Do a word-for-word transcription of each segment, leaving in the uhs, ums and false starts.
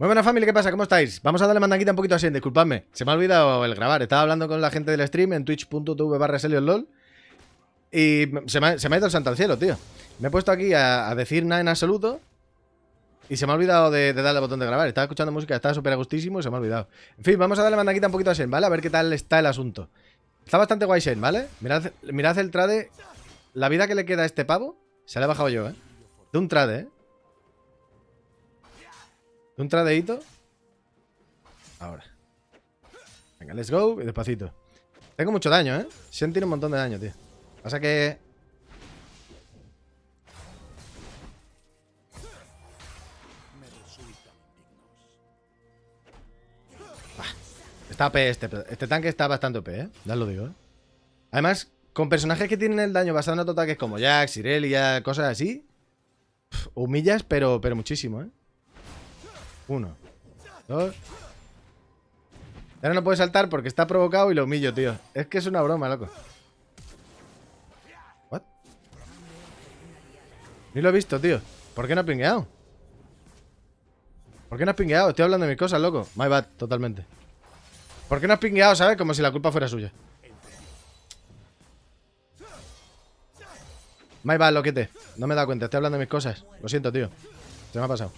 Muy buena familia, ¿qué pasa? ¿Cómo estáis? Vamos a darle mandanguita un poquito así, disculpadme. Se me ha olvidado el grabar. Estaba hablando con la gente del stream en twitch punto tv barra exelion lol y se me, ha, se me ha ido el santo al cielo, tío. Me he puesto aquí a, a decir nada en absoluto y se me ha olvidado de, de darle al botón de grabar. Estaba escuchando música, estaba súper agustísimo y se me ha olvidado. En fin, vamos a darle mandanguita un poquito a Shen, ¿vale? A ver qué tal está el asunto. Está bastante guay Shen, ¿vale? Mirad, mirad el trade. La vida que le queda a este pavo se la he bajado yo, ¿eh? De un trade, ¿eh? Un tradeito. Ahora. Venga, let's go. Y despacito. Tengo mucho daño, ¿eh? Shen tiene un montón de daño, tío. Pasa que... Ah, está O P este. Este tanque está bastante O P, ¿eh? Ya os lo digo, ¿eh? Además, con personajes que tienen el daño basado en otros ataques como Jax, Irelia, cosas así. Pff, humillas, pero, pero muchísimo, ¿eh? Uno, dos. Ahora no puede saltar porque está provocado y lo humillo, tío. Es que es una broma, loco. ¿What? Ni lo he visto, tío. ¿Por qué no has pingueado? ¿Por qué no has pingueado? Estoy hablando de mis cosas, loco. My bad, totalmente. ¿Por qué no has pingueado, sabes? Como si la culpa fuera suya. My bad, loquete. No me he dado cuenta, estoy hablando de mis cosas. Lo siento, tío. Se me ha pasado.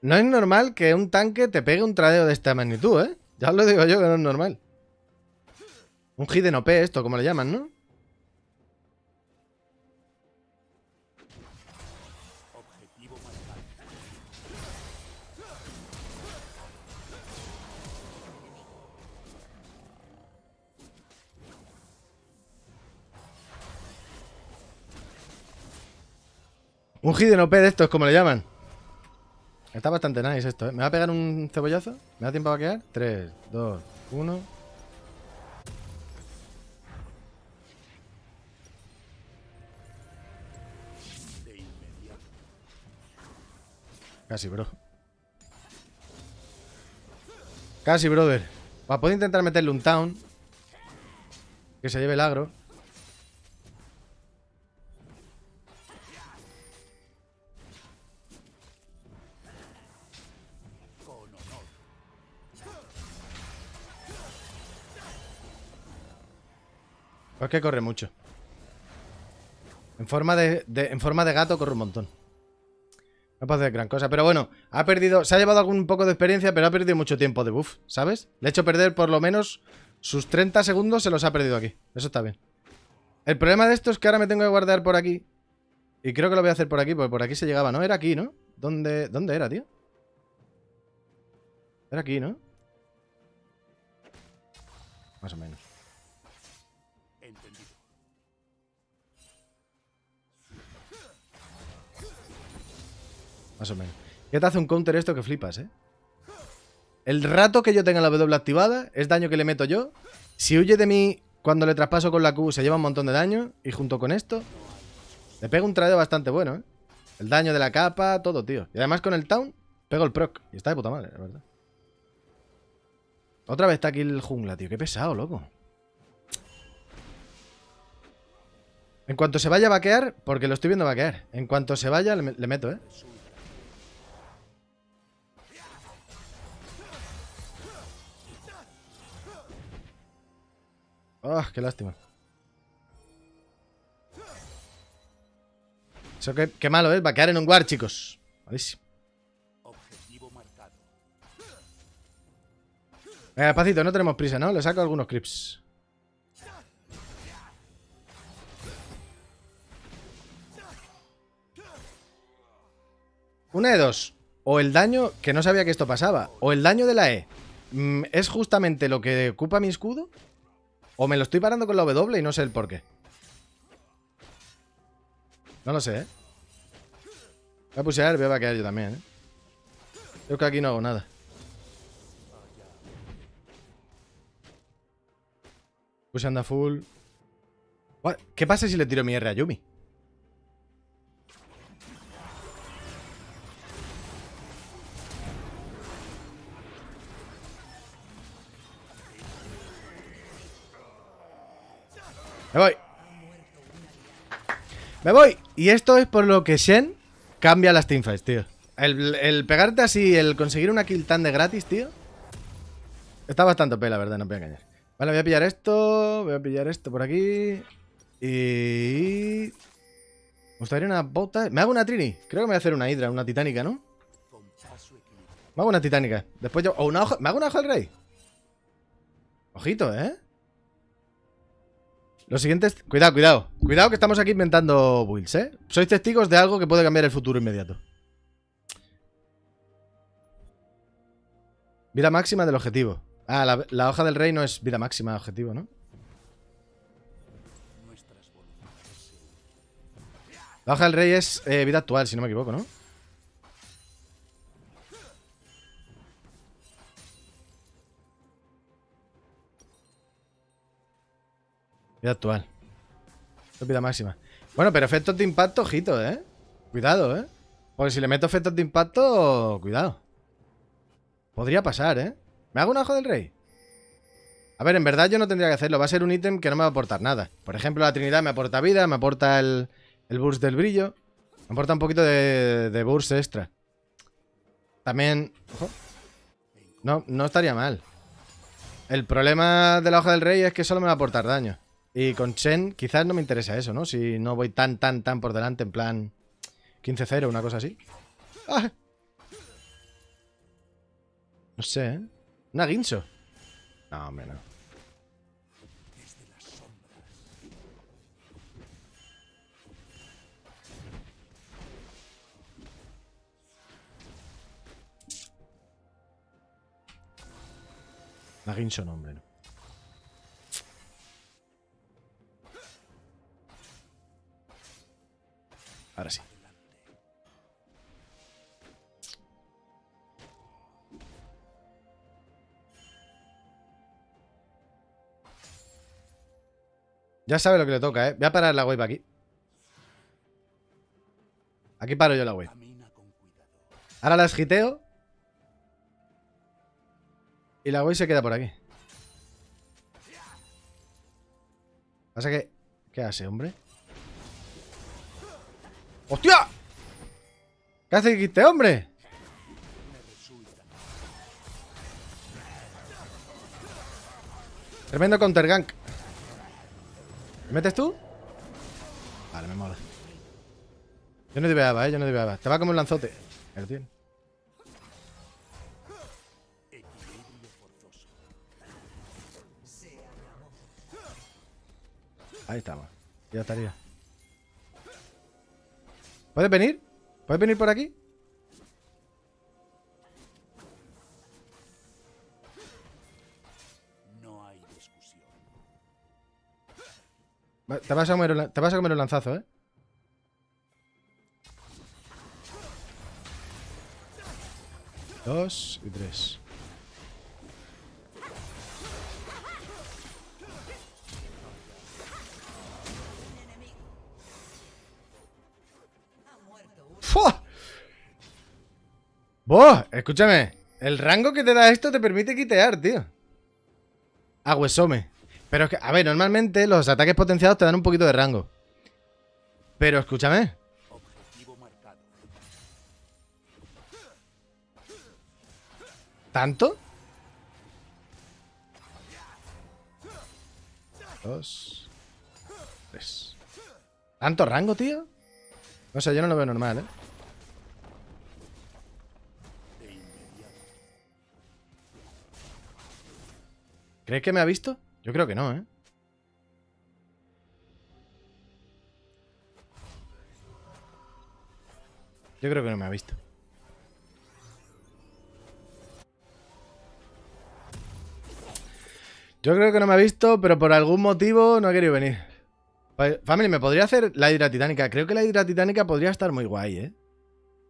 No es normal que un tanque te pegue un tradeo de esta magnitud, ¿eh? Ya os lo digo yo que no es normal. Un hidden O P esto, como le llaman, ¿no? Un hidden O P de estos, como le llaman. Está bastante nice esto, ¿eh? ¿Me va a pegar un cebollazo? ¿Me da tiempo a vaquear? tres, dos, uno. Casi, bro. Casi, brother. Va, puedo intentar meterle un town. Que se lleve el agro. Pues que corre mucho. En forma de, de, en forma de gato corre un montón. No puede hacer gran cosa. Pero bueno, ha perdido... Se ha llevado algún poco de experiencia, pero ha perdido mucho tiempo de buff, ¿sabes? Le ha hecho perder por lo menos sus treinta segundos, se los ha perdido aquí. Eso está bien. El problema de esto es que ahora me tengo que guardar por aquí. Y creo que lo voy a hacer por aquí, porque por aquí se llegaba, ¿no? Era aquí, ¿no? ¿Dónde, dónde era, tío? Era aquí, ¿no? Más o menos. Más o menos. ¿Qué te hace un counter esto que flipas, eh? El rato que yo tenga la W activada es daño que le meto yo. Si huye de mí cuando le traspaso con la Q se lleva un montón de daño. Y junto con esto le pego un tradeo bastante bueno, eh. El daño de la capa, todo, tío. Y además con el town pego el proc. Y está de puta madre, la verdad. Otra vez está aquí el jungla, tío. Qué pesado, loco. En cuanto se vaya a vaquear, porque lo estoy viendo vaquear. En cuanto se vaya le, le meto, eh. ¡Ah, oh, qué lástima! Eso qué, qué malo es, va a quedar en un guard, chicos. Malísimo. Objetivo marcado. Venga, despacito, no tenemos prisa, ¿no? Le saco algunos creeps. Una de dos. O el daño, que no sabía que esto pasaba. O el daño de la E mm, es justamente lo que ocupa mi escudo. O me lo estoy parando con la W y no sé el porqué. No lo sé, ¿eh? Voy a pushear, voy a vaquear yo también, ¿eh? Yo creo que aquí no hago nada. Push anda full. What? ¿Qué pasa si le tiro mi R a Yumi? Me voy. Me voy. Y esto es por lo que Shen cambia las teamfights, tío. El, el pegarte así, el conseguir una kill tan de gratis, tío. Está bastante pela, la verdad, no me voy a engañar. Vale, voy a pillar esto. Voy a pillar esto por aquí. Y... me gustaría una bota. ¿Me hago una Trini? Creo que me voy a hacer una Hidra, una titánica, ¿no? Me hago una titánica. Después yo... o una hoja... ¿me hago una hoja del rey? Ojito, ¿eh? Lo siguiente es... cuidado, cuidado. Cuidado que estamos aquí inventando builds, ¿eh? Sois testigos de algo que puede cambiar el futuro inmediato. Vida máxima del objetivo. Ah, la, la hoja del rey no es vida máxima del objetivo, ¿no? La hoja del rey es eh, vida actual, si no me equivoco, ¿no? Vida actual. Esto es vida máxima. Bueno, pero efectos de impacto, ojito, ¿eh? Cuidado, ¿eh? Porque si le meto efectos de impacto, cuidado. Podría pasar, ¿eh? ¿Me hago una hoja del rey? A ver, en verdad yo no tendría que hacerlo. Va a ser un ítem que no me va a aportar nada. Por ejemplo, la Trinidad me aporta vida, me aporta el, el burst del brillo. Me aporta un poquito de, de burst extra. También... ojo. No, no estaría mal. El problema de la hoja del rey es que solo me va a aportar daño. Y con Shen quizás no me interesa eso, ¿no? Si no voy tan, tan, tan por delante, en plan quince cero, una cosa así. ¡Ah! No sé, ¿eh? ¿Una guincho? No, hombre, no. Una guincho no, hombre, no. Ahora sí. Ya sabe lo que le toca, ¿eh? Voy a parar la wave aquí. Aquí paro yo la wave. Ahora la esgiteo. Y la wave se queda por aquí. Pasa que... ¿qué hace, hombre? ¡Hostia! ¿Qué hace este hombre? Tremendo counter gank. ¿Me metes tú? Vale, me mola. Yo no te veaba, eh, yo no te veaba. Te va como un lanzote. Me lo tiene. Ahí estamos. Ya estaría. ¿Puedes venir? ¿Puedes venir por aquí? No hay discusión. Te vas a comer, te vas a comer un lanzazo, ¿eh? Dos y tres. ¡Boh! Escúchame. El rango que te da esto te permite quitear, tío. Aguesome. Pero es que, a ver, normalmente los ataques potenciados te dan un poquito de rango. Pero escúchame. ¿Tanto? Dos. Tres. ¿Tanto rango, tío? O sea, yo no lo veo normal, ¿eh? ¿Crees que me ha visto? Yo creo que no, ¿eh? Yo creo que no me ha visto. Yo creo que no me ha visto, pero por algún motivo no ha querido venir. Family, ¿me podría hacer la hidra titánica? Creo que la hidra titánica podría estar muy guay, ¿eh?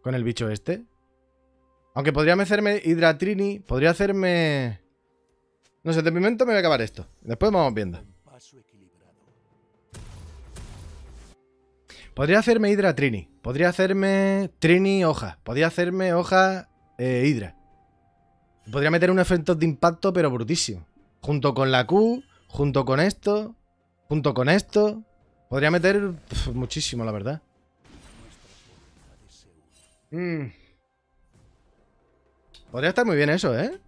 Con el bicho este. Aunque podría hacerme hidra trini, podría hacerme... no sé, de momento me voy a acabar esto. Después vamos viendo. Podría hacerme hidra trini. Podría hacerme trini hoja. Podría hacerme hoja eh, hidra. Podría meter un efecto de impacto, pero brutísimo. Junto con la Q, junto con esto. Junto con esto, podría meter pff, muchísimo, la verdad. Mm. Podría estar muy bien eso, ¿eh?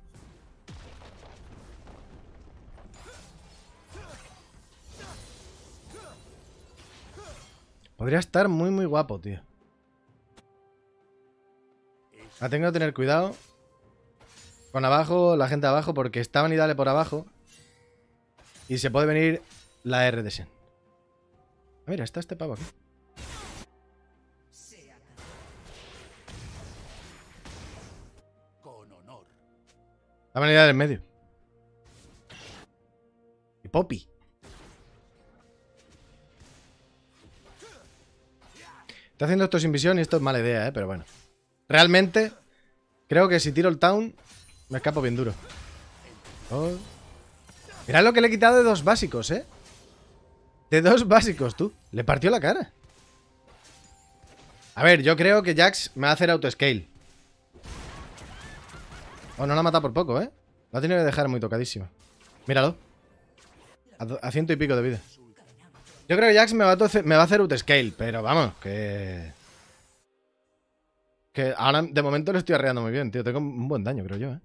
Podría estar muy, muy guapo, tío. La tengo que tener cuidado con abajo, la gente abajo, porque está Nidalee por abajo y se puede venir la R de Shen. Ah, mira, está este pavo aquí. La manera del medio. Y Poppy. Está haciendo esto sin visión y esto es mala idea, ¿eh? Pero bueno. Realmente, creo que si tiro el town, me escapo bien duro. Oh. Mirad lo que le he quitado de dos básicos, ¿eh? De dos básicos, tú. Le partió la cara. A ver, yo creo que Jax me va a hacer autoscale. Oh, no la ha matado por poco, ¿eh? La ha tenido que dejar muy tocadísima. Míralo. A, a ciento y pico de vida. Yo creo que Jax me va a, me va a hacer autoscale, pero vamos, que... Que ahora, de momento, lo estoy arreando muy bien, tío. Tengo un buen daño, creo yo, ¿eh?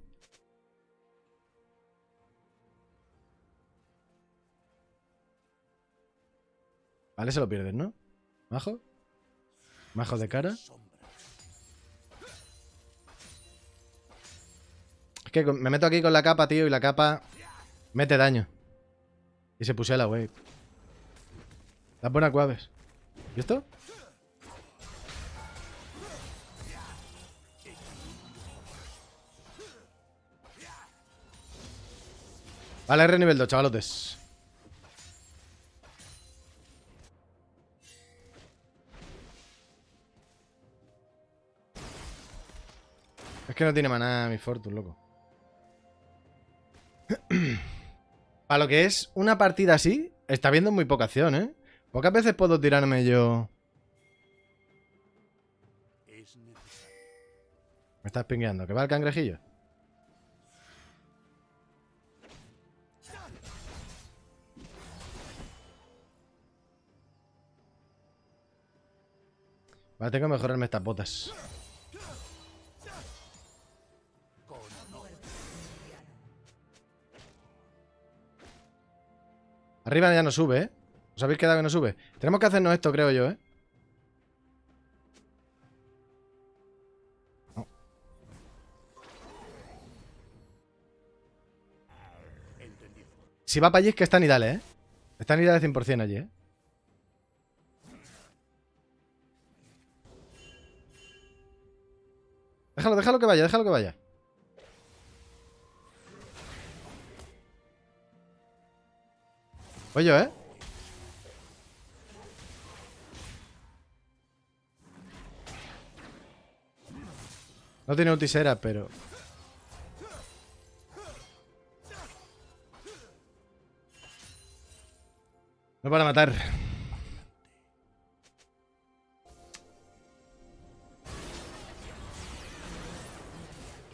Vale, se lo pierdes, ¿no? Majo. Majo de cara. Es que me meto aquí con la capa, tío, y la capa mete daño. Y se puse a la wave. Las buenas cuaves. ¿Y esto? Vale, R nivel dos, chavalotes. Es que no tiene maná Miss Fortune, loco. Para lo que es una partida así, está viendo muy poca acción, ¿eh? Pocas veces puedo tirarme yo... Me estás pingueando. ¿Que va el cangrejillo? Vale, tengo que mejorarme estas botas. Arriba ya no sube, ¿eh? ¿Os habéis quedado que no sube? Tenemos que hacernos esto, creo yo, ¿eh? No. Si va para allí es que está Nidalee, ¿eh? Está Nidalee cien por cien allí, ¿eh? Déjalo, déjalo que vaya, déjalo que vaya. Oye, ¿eh? No tiene utisera, pero... No para matar.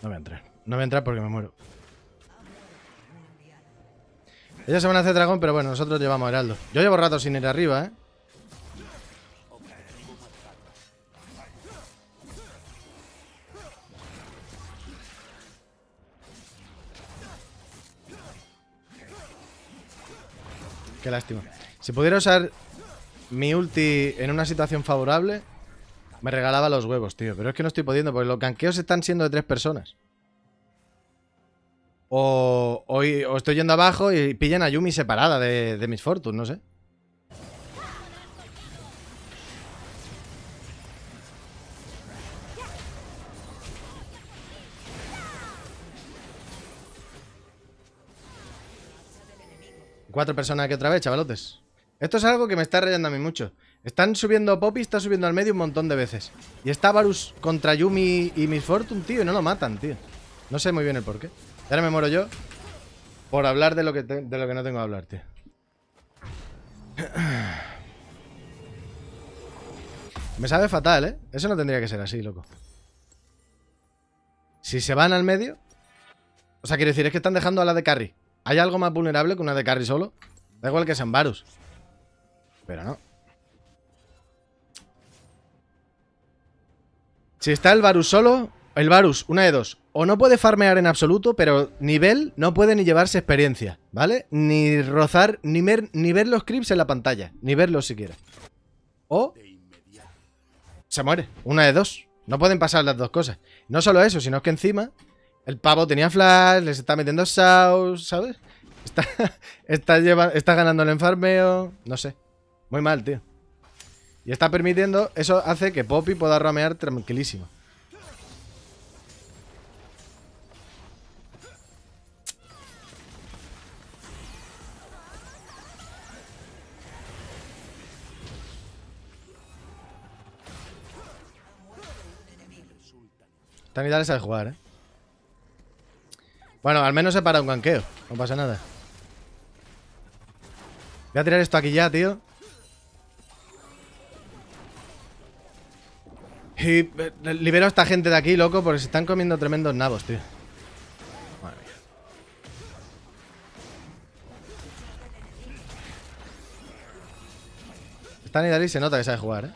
No voy a entrar. No voy a entrar porque me muero. Ellos se van a hacer dragón, pero bueno, nosotros llevamos heraldo. Yo llevo rato sin ir arriba, ¿eh? Qué lástima. Si pudiera usar mi ulti en una situación favorable, me regalaba los huevos, tío. Pero es que no estoy pudiendo, porque los ganqueos están siendo de tres personas. O, o, o estoy yendo abajo y pillan a Yumi separada de, de Miss Fortune, no sé. Cuatro personas aquí otra vez, chavalotes. Esto es algo que me está rayando a mí mucho. Están subiendo Poppy, está subiendo al medio un montón de veces. Y está Varus contra Yumi y Miss Fortune, tío, y no lo matan, tío. No sé muy bien el porqué. Ahora me muero yo por hablar de lo que, te, de lo que no tengo que hablar, tío. Me sabe fatal, ¿eh? Eso no tendría que ser así, loco. Si se van al medio... O sea, quiero decir, es que están dejando a la de carry. ¿Hay algo más vulnerable que una de carry solo? Da igual que sean Varus. Pero no. Si está el Varus solo, el Varus, una de dos. O no puede farmear en absoluto, pero nivel no puede ni llevarse experiencia, ¿vale? Ni rozar, ni, mer, ni ver los creeps en la pantalla, ni verlos siquiera. O se muere, una de dos. No pueden pasar las dos cosas. No solo eso, sino que encima el pavo tenía flash, les está metiendo saus, ¿sabes? Está, está, lleva, está ganando el enfarmeo, no sé. Muy mal, tío. Y está permitiendo, eso hace que Poppy pueda ramear tranquilísimo. Esta Nidalee sabe jugar, ¿eh? Bueno, al menos se para un ganqueo. No pasa nada. Voy a tirar esto aquí ya, tío. Y libero a esta gente de aquí, loco, porque se están comiendo tremendos nabos, tío. Madre mía. Esta Nidalee se nota que sabe jugar, ¿eh?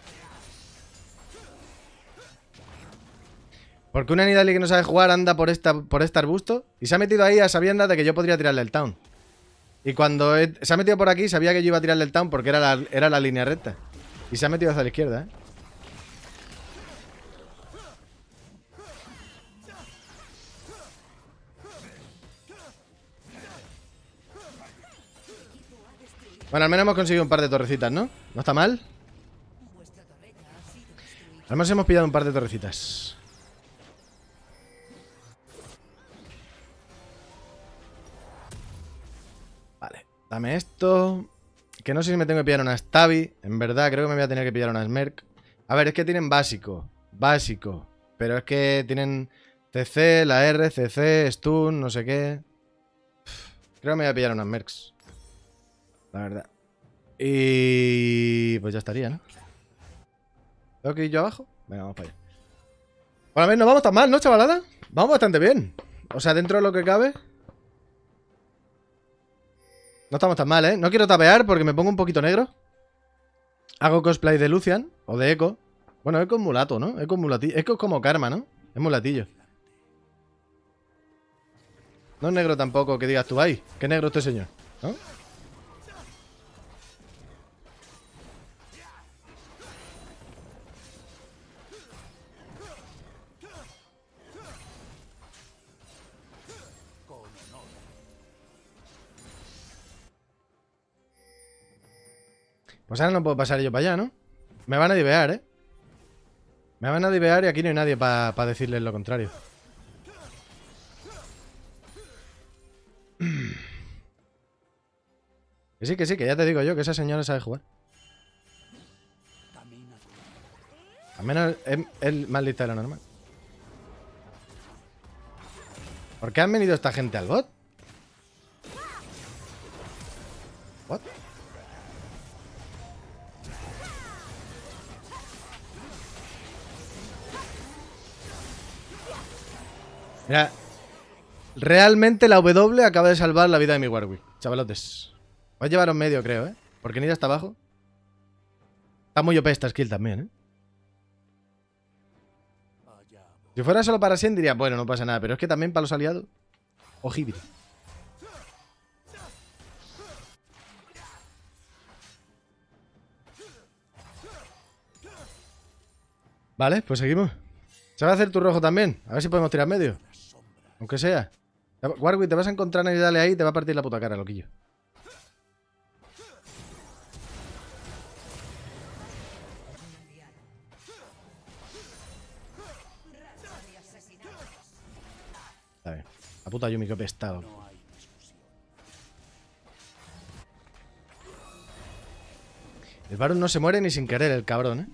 Porque una Nidalee que no sabe jugar anda por, esta, por este arbusto y se ha metido ahí a sabiendas de que yo podría tirarle el town. Y cuando he, se ha metido por aquí sabía que yo iba a tirarle el town porque era la, era la línea recta. Y se ha metido hacia la izquierda, ¿eh? Bueno, al menos hemos conseguido un par de torrecitas, ¿no? ¿No está mal? Al menos hemos pillado un par de torrecitas. Vale, dame esto. Que no sé si me tengo que pillar una Stabby. En verdad, creo que me voy a tener que pillar una Smerk. A ver, es que tienen básico. Básico. Pero es que tienen T C, la R, C C, Stun, no sé qué. Creo que me voy a pillar unas Smerks, la verdad. Y pues ya estaría, ¿no? ¿Tengo que ir yo abajo? Venga, vamos para allá. Bueno, a ver, no vamos tan mal, ¿no, chavalada? Vamos bastante bien. O sea, dentro de lo que cabe no estamos tan mal, ¿eh? No quiero tapear porque me pongo un poquito negro. Hago cosplay de Lucian o de Echo. Bueno, Echo es mulato, ¿no? Echo es mulatillo. Echo es como Karma, ¿no? Es mulatillo. No es negro tampoco, que digas tú, ay, qué negro este señor, ¿no? Pues ahora no puedo pasar yo para allá, ¿no? Me van a divear, ¿eh? Me van a divear y aquí no hay nadie para pa decirles lo contrario. Que sí, que sí, que ya te digo yo que esa señora sabe jugar. Al menos es, es más lista de lo normal. ¿Por qué han venido esta gente al bot? ¿What? Mira, realmente la W acaba de salvar la vida de mi Warwick, chavalotes. Voy a llevar un medio, creo, ¿eh? Porque Nida está abajo. Está muy O P esta skill también, ¿eh? Si fuera solo para Shen diría, bueno, no pasa nada. Pero es que también para los aliados, ojibre. Vale, pues seguimos. Se va a hacer tu rojo también. A ver si podemos tirar medio. Aunque sea. Warwick, te vas a encontrar a Nidalee ahí y te va a partir la puta cara, loquillo. Está bien. La puta Yumi, qué pestado. El Varus no se muere ni sin querer, el cabrón, ¿eh?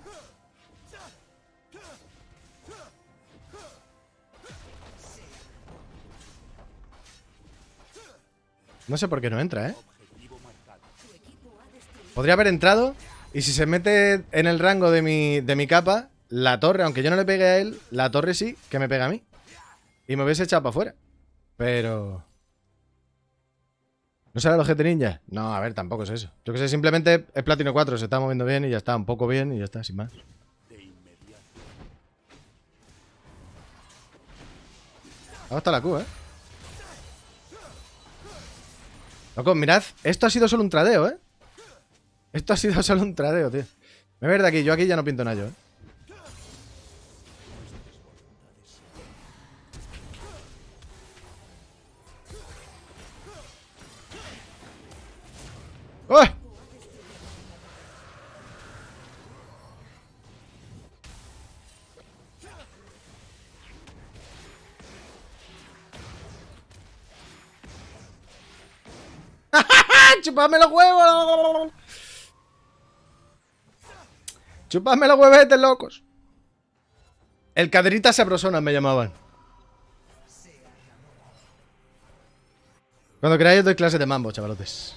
No sé por qué no entra, ¿eh? Podría haber entrado. Y si se mete en el rango de mi, de mi capa, la torre, aunque yo no le pegue a él, la torre sí que me pega a mí. Y me hubiese echado para afuera. Pero... ¿No será el objeto ninja? No, a ver, tampoco es eso. Yo que sé, simplemente es Platino cuatro, se está moviendo bien y ya está, un poco bien y ya está, sin más. Ahora está la Q, ¿eh? Loco, mirad, esto ha sido solo un tradeo, ¿eh? Esto ha sido solo un tradeo, tío. Me voy a ver de aquí, yo aquí ya no pinto nada yo, ¿eh? ¡Oh! ¡Chupadme los huevos! ¡Chupadme los huevetes, locos! El caderita sabrosona me llamaban. Cuando queráis os doy clases de mambo, chavalotes.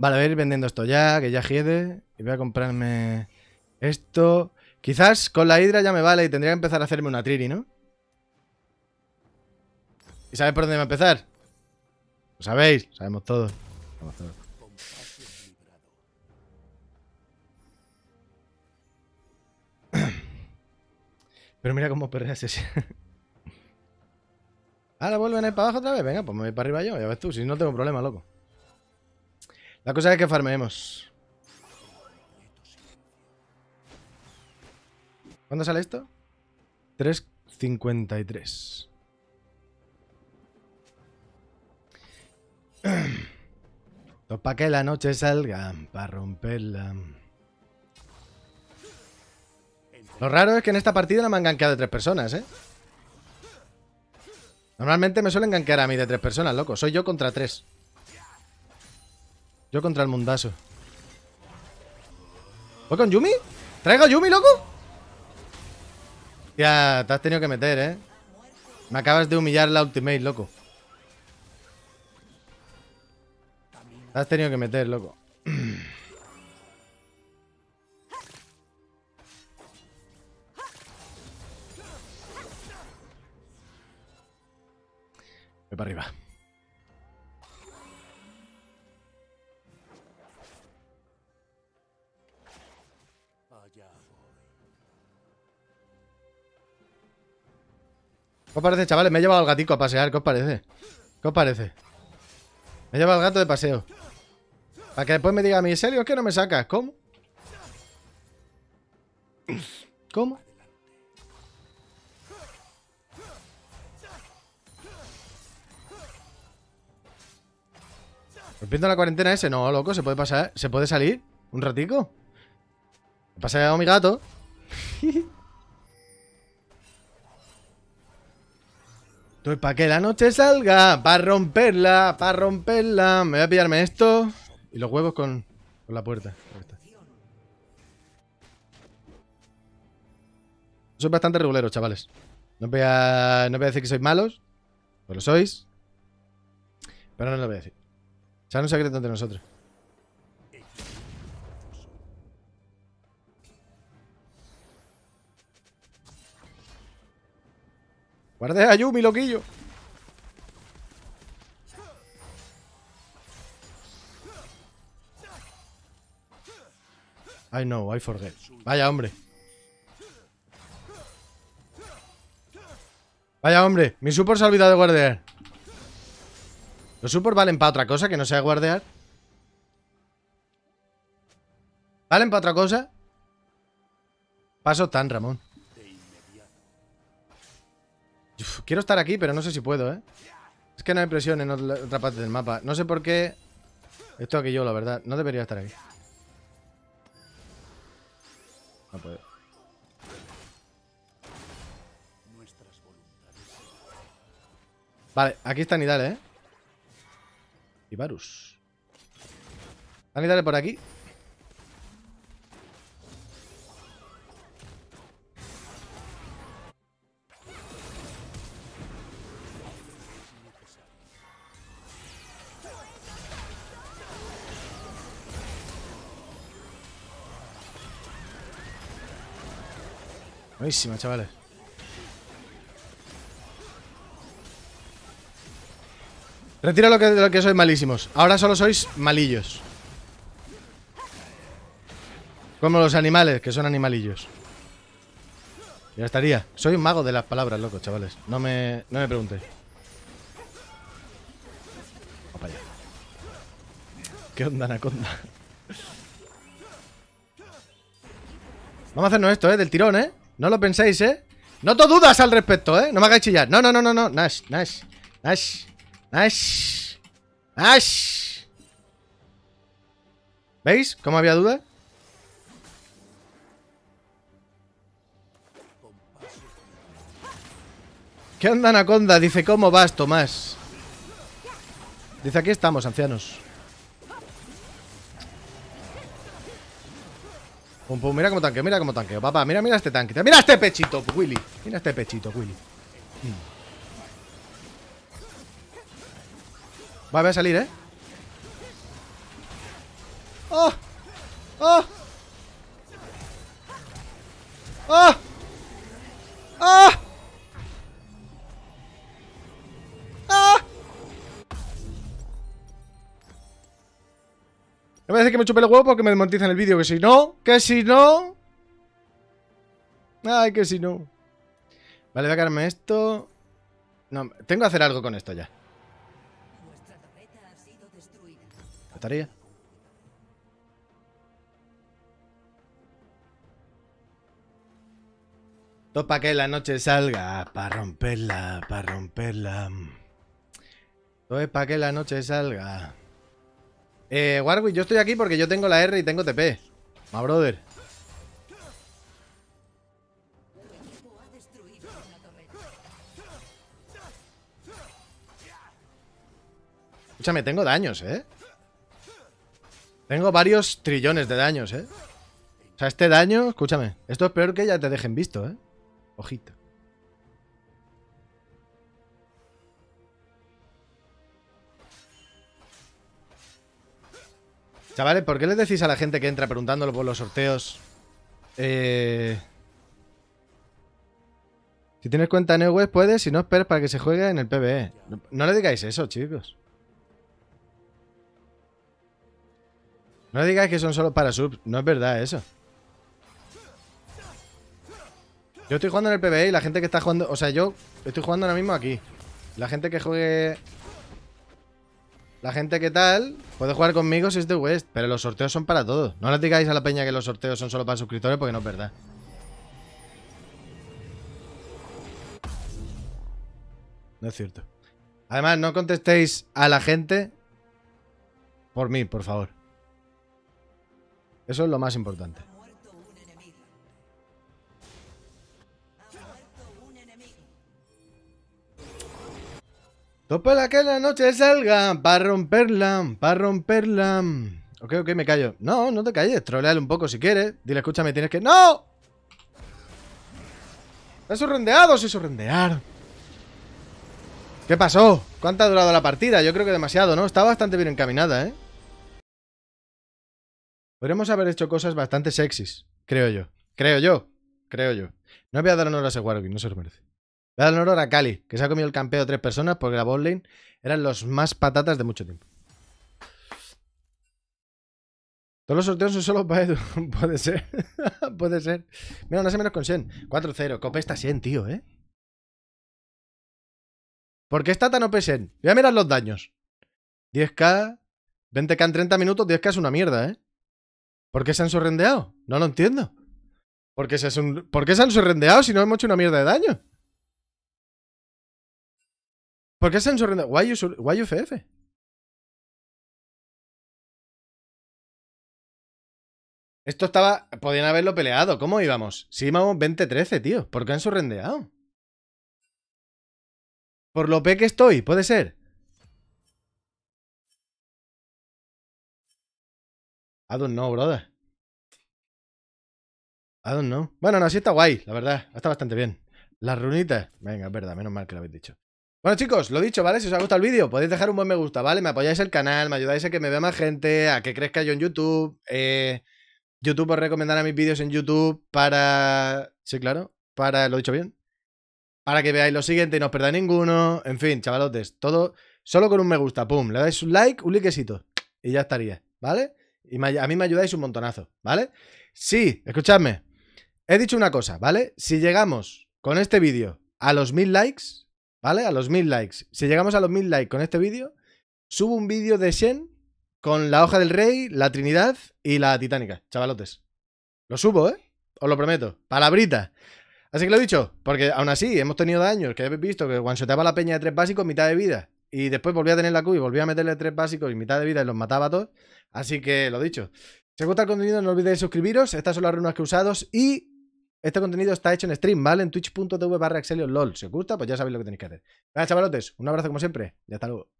Vale, voy a ir vendiendo esto ya, que ya hiede. Y voy a comprarme esto. Quizás con la hidra ya me vale y tendría que empezar a hacerme una triri, ¿no? ¿Y sabéis por dónde va a empezar? Lo sabéis, sabemos todos. Vamos todos. Pero mira cómo perreas ese. Ahora vuelven a ir para abajo otra vez. Venga, pues me voy para arriba yo, ya ves tú. Si no tengo problema, loco. La cosa es que farmeemos. ¿Cuándo sale esto? tres cincuenta y tres. Topa que la noche salga para romperla. Lo raro es que en esta partida no me han gankeado de tres personas, ¿eh? Normalmente me suelen gankear a mí de tres personas, loco. Soy yo contra tres. Yo contra el mundazo. ¿Voy con Yumi? ¿Traigo a Yumi, loco? Ya, te has tenido que meter, ¿eh? Me acabas de humillar la ultimate, loco. Te has tenido que meter, loco. Voy para arriba. ¿Qué os parece, chavales? Me he llevado al gatico a pasear. ¿Qué os parece? ¿Qué os parece? Me he llevado al gato de paseo. Para que después me diga a mí, ¿serio? ¿Es que no me sacas? ¿Cómo? ¿Cómo? ¿Rompiendo la cuarentena ese? No, loco, ¿se puede pasar? ¿Se puede salir? ¿Un ratico? ¿Me pasa a mi gato? Para que la noche salga, para romperla, para romperla. Me voy a pillarme esto y los huevos con, con la puerta. Soy bastante regulero, chavales. No voy a, no voy a decir que sois malos, pues lo sois. Pero no lo voy a decir. O sea, un secreto entre nosotros. Guardé a Yumi, loquillo. I know, I forget. Vaya, hombre. Vaya, hombre. Mi support se ha olvidado de guardear. Los supports valen para otra cosa que no sea guardear. ¿Valen para otra cosa? Paso tan, Ramón. Uf, quiero estar aquí, pero no sé si puedo, ¿eh? Es que no hay presión en otra parte del mapa. No sé por qué... Esto aquí yo, la verdad. No debería estar aquí. No puedo. Vale, aquí está Nidalee, ¿eh? Y Varus. ¿Está Nidalee por aquí? Buenísima, chavales. Retiro lo que, lo que sois malísimos. Ahora solo sois malillos. Como los animales, que son animalillos. Ya estaría. Soy un mago de las palabras, loco, chavales. No me, no me preguntéis. Opa, allá. ¿Qué onda, anaconda? Vamos a hacernos esto, ¿eh? Del tirón, ¿eh? No lo penséis, ¿eh? No te dudas al respecto, ¿eh? No me hagáis chillar. No, no, no, no, no. Nash, Nash, Nash, Nash, Nash. ¿Veis cómo había duda? ¿Qué onda, anaconda? Dice, ¿cómo vas, Tomás? Dice, aquí estamos, ancianos. Pum, pum, mira como tanqueo, mira como tanqueo, papá. Mira, mira este tanque. Mira este pechito, Willy. Mira este pechito, Willy. Mm. Va, voy a salir, ¿eh? ¡Oh! ¡Oh! ¡Oh! ¡Oh! Me parece que me chupé el huevo porque me desmonetizan el vídeo. Que si no, que si no. Ay, que si no. Vale, voy a cargarme esto. No, tengo que hacer algo con esto ya. La tarea. Topa que la noche salga. Para romperla, para romperla. Todo es para que la noche salga. Eh, Warwick, yo estoy aquí porque yo tengo la R y tengo T P. My brother. Escúchame, tengo daños, ¿eh? Tengo varios trillones de daños, ¿eh? O sea, este daño, escúchame. Esto es peor que ya te dejen visto, ¿eh? Ojito. Chavales, ¿por qué les decís a la gente que entra preguntándolo por los sorteos? Eh... Si tienes cuenta en E W, puedes, si no esperas para que se juegue en el P B E. No, no le digáis eso, chicos. No le digáis que son solo para subs. No es verdad eso. Yo estoy jugando en el P B E y la gente que está jugando... O sea, yo estoy jugando ahora mismo aquí. La gente que juegue... La gente que tal puede jugar conmigo si es de West, pero los sorteos son para todos. No les digáis a la peña que los sorteos son solo para suscriptores porque no es verdad. No es cierto. Además, no contestéis a la gente por mí, por favor. Eso es lo más importante. Tópala que la noche salga, para romperla, para romperla. Ok, ok, me callo. No, no te calles, troleale un poco si quieres. Dile, escúchame, tienes que... ¡No! ¿Has surrendeado? Sí, surrendear. ¿Qué pasó? ¿Cuánto ha durado la partida? Yo creo que demasiado, ¿no? Está bastante bien encaminada, ¿eh? Podríamos haber hecho cosas bastante sexys, creo yo. Creo yo, creo yo. No voy a dar honor a ese Warwick, no se lo merece. Le da el honor a Cali, que se ha comido el campeo de tres personas porque la botlane eran los más patatas de mucho tiempo. Todos los sorteos son solo para Edu. Puede ser. Puede ser. Mira, no sé menos con Shen. cuatro cero. Copa está Shen, tío, ¿eh? ¿Por qué está tan O P Shen? Voy a mirar los daños. diez K, veinte K en treinta minutos, diez K es una mierda, ¿eh? ¿Por qué se han sorrendeado? No lo entiendo. ¿Por qué se, son... ¿Por qué se han sorrendeado si no hemos hecho una mierda de daño? ¿Por qué se han sorrendeado? Why you F F? Esto estaba... Podían haberlo peleado. ¿Cómo íbamos? Sí, íbamos veinte trece, tío. ¿Por qué han sorrendeado? Por lo pe que estoy, puede ser. I don't know, brother. I don't know. Bueno, no, sí está guay, la verdad. Está bastante bien. Las runitas. Venga, es verdad. Menos mal que lo habéis dicho. Bueno, chicos, lo dicho, ¿vale? Si os ha gustado el vídeo, podéis dejar un buen me gusta, ¿vale? Me apoyáis el canal, me ayudáis a que me vea más gente, a que crezca yo en YouTube. Eh, YouTube os recomendará mis vídeos en YouTube para... Sí, claro, para... ¿Lo he dicho bien? Para que veáis lo siguiente y no os perdáis ninguno. En fin, chavalotes, todo... Solo con un me gusta, pum, le dais un like, un likecito y ya estaría, ¿vale? Y me, a mí me ayudáis un montonazo, ¿vale? Sí, escuchadme. He dicho una cosa, ¿vale? Si llegamos con este vídeo a los mil likes, ¿vale? A los mil likes. Si llegamos a los mil likes con este vídeo, subo un vídeo de Shen con la hoja del rey, la Trinidad y la Titánica, chavalotes. Lo subo, ¿eh? Os lo prometo. Palabrita. Así que lo he dicho, porque aún así hemos tenido daños, que habéis visto que one-shoteaba la peña de tres básicos mitad de vida. Y después volví a tener la Q y volví a meterle tres básicos y mitad de vida y los mataba a todos. Así que lo dicho. Si os gusta el contenido, no olvidéis suscribiros. Estas son las runas que usados y este contenido está hecho en stream, ¿vale? En twitch punto tv barra exelion lol. Si os gusta, pues ya sabéis lo que tenéis que hacer. Venga, chavalotes, un abrazo como siempre y hasta luego.